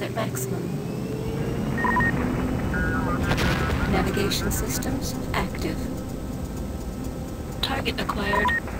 miles at maximum. Navigation systems active. Target acquired.